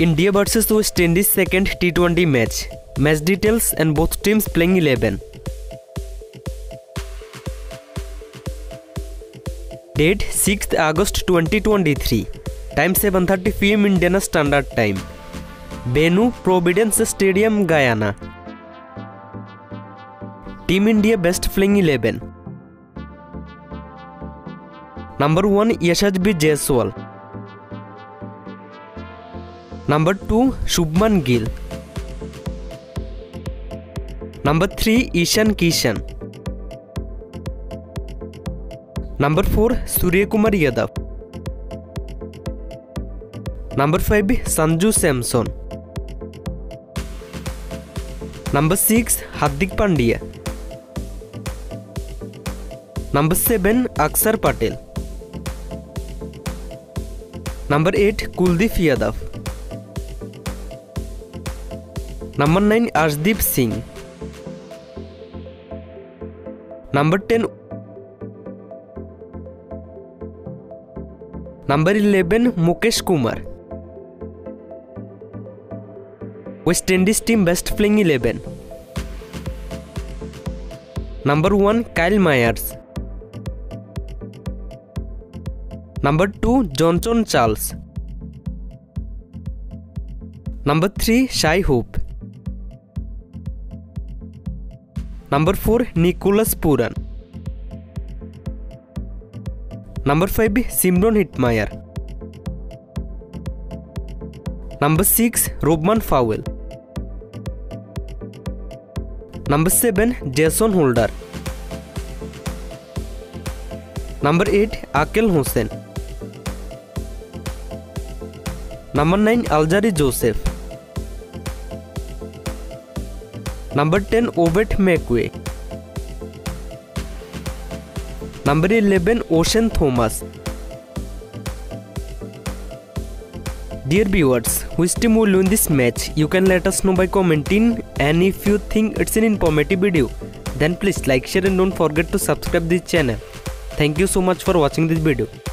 India versus West Indies second T20 match. Match details and both teams playing 11. Date 6th August 2023. Time 7:30 PM Indian Standard Time. Benu Probidence Stadium, Guyana. Team India best playing 11. Number 1 Yashasvi Jaiswal. Number 2 Shubman Gill. Number 3 Ishan Kishan. Number 4 Suryakumar Yadav. Number 5 Sanju Samson. Number 6 Hardik Pandya. Number 7 Akshar Patel. Number 8 Kuldeep Yadav. Number 9 Arjdeep Singh. Number 10. Number 11 Mukesh Kumar. West Indies team best playing 11. Number 1 Kyle Mayers. Number 2 Johnson Charles. Number 3 Shai Hope. Number 4 Nicholas Pooran. Number 5 Shimron Hetmyer. Number 6 Rovman Powell. Number 7 Jason Holder. Number 8 Akeal Hosein. Number 9 Alzarri Joseph. Number 10 Obed McCoy. Number 11 Oshane Thomas. Dear viewers, which team will win this match? You can let us know by commenting, and if you think it's an informative video, then please like, share and don't forget to subscribe this channel. Thank you so much for watching this video.